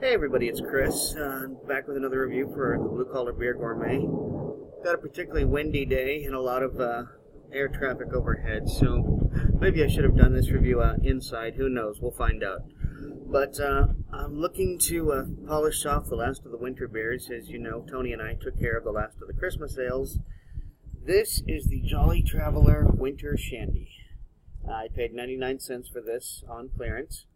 Hey everybody, it's Chris. I'm back with another review for the Blue Collar Beer Gourmet. Got a particularly windy day and a lot of air traffic overhead, so maybe I should have done this review inside. Who knows? We'll find out. But I'm looking to polish off the last of the winter beers. As you know, Tony and I took care of the last of the Christmas ales. This is the Jolly Traveler Winter Shandy. I paid 99 cents for this on clearance.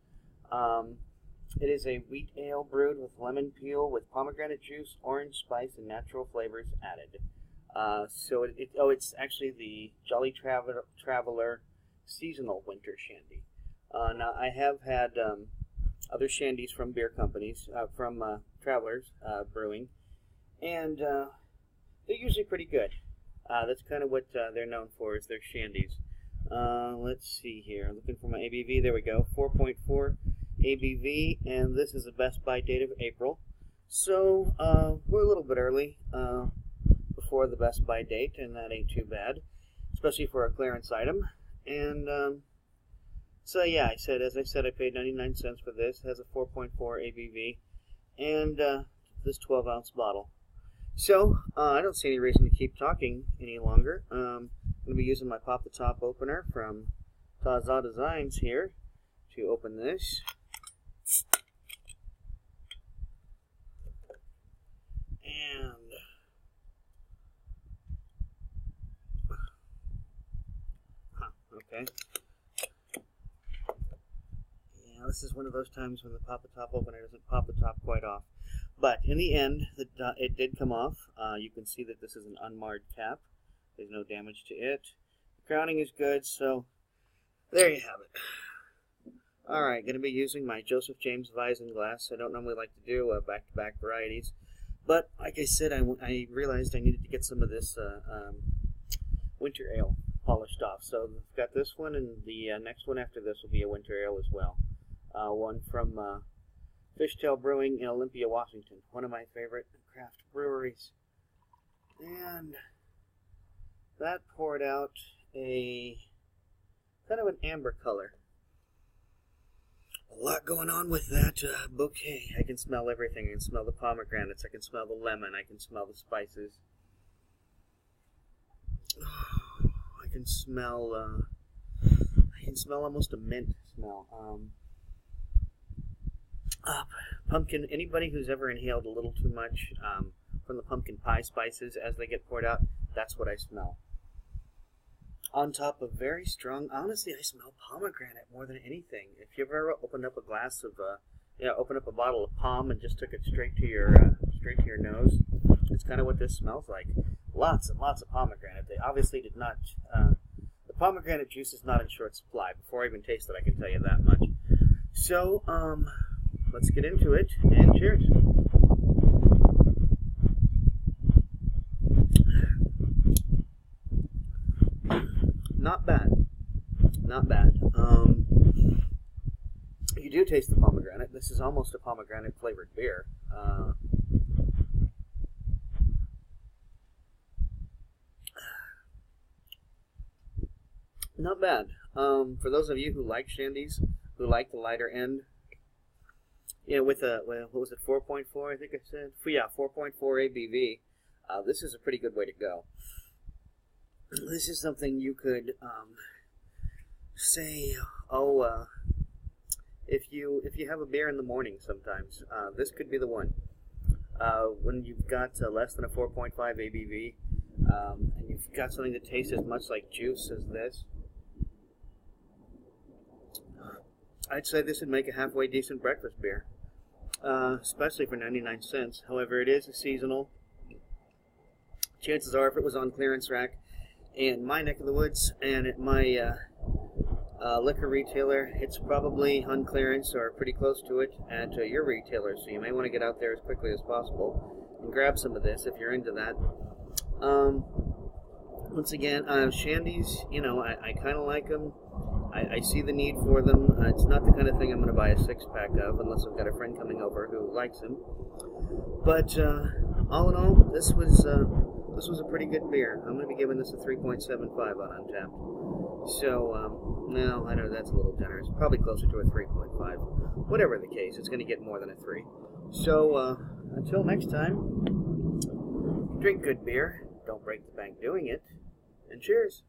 It is a wheat ale brewed with lemon peel with pomegranate juice, orange spice, and natural flavors added. It's actually the Jolly Traveler Seasonal Winter Shandy. Now, I have had other shandies from beer companies, from Travelers Brewing, and they're usually pretty good. That's kind of what they're known for, is their shandies. Let's see here. I'm looking for my ABV. There we go, 4.4. ABV, and this is the best by date of April, so we're a little bit early before the best by date, and that ain't too bad, especially for a clearance item. And I paid 99 cents for this. It has a 4.4 ABV, and this 12-ounce bottle. So I don't see any reason to keep talking any longer. I'm going to be using my Pop the Top opener from Taza Designs here to open this. And okay. Yeah, this is one of those times when the Pop the Top opener doesn't pop the top quite off. But in the end, it did come off. You can see that this is an unmarred cap. There's no damage to it. The crowning is good, so there you have it. Alright, going to be using my Joseph James Vison glass. I don't normally like to do back-to-back varieties, but like I said, I realized I needed to get some of this winter ale polished off. So I've got this one, and the next one after this will be a winter ale as well. One from Fishtail Brewing in Olympia, Washington. One of my favorite craft breweries. And that poured out a kind of an amber color. A lot going on with that bouquet. I can smell everything. I can smell the pomegranates. I can smell the lemon. I can smell the spices. I can smell. I can smell almost a mint smell. Pumpkin. Anybody who's ever inhaled a little too much from the pumpkin pie spices as they get poured out, that's what I smell. On top of very strong, honestly, I smell pomegranate more than anything. If you've ever opened up a glass of, opened up a bottle of pom and just took it straight to your nose, it's kind of what this smells like. Lots and lots of pomegranate. They obviously did not. The pomegranate juice is not in short supply. Before I even taste it, I can tell you that much. So, let's get into it and cheers. Not bad. You do taste the pomegranate. This is almost a pomegranate flavored beer. Not bad. For those of you who like shandies, who like the lighter end, what was it, 4.4? I think I said. Yeah, 4.4 ABV. This is a pretty good way to go. This is something you could say, if you have a beer in the morning sometimes, this could be the one. When you've got less than a 4.5 ABV, and you've got something that tastes as much like juice as this, I'd say this would make a halfway decent breakfast beer, especially for 99 cents. However, it is a seasonal. Chances are, if it was on clearance rack, in my neck of the woods and at my liquor retailer, it's probably on clearance or pretty close to it at your retailer, so you may want to get out there as quickly as possible and grab some of this if you're into that. Once again, shandies, I kind of like them. I see the need for them. It's not the kind of thing I'm going to buy a six-pack of unless I've got a friend coming over who likes them. But all in all, this was a pretty good beer. I'm going to be giving this a 3.75 on Untapped. So, no, I know that's a little generous. Probably closer to a 3.5. Whatever the case, it's going to get more than a 3. So until next time, drink good beer, don't break the bank doing it, and cheers.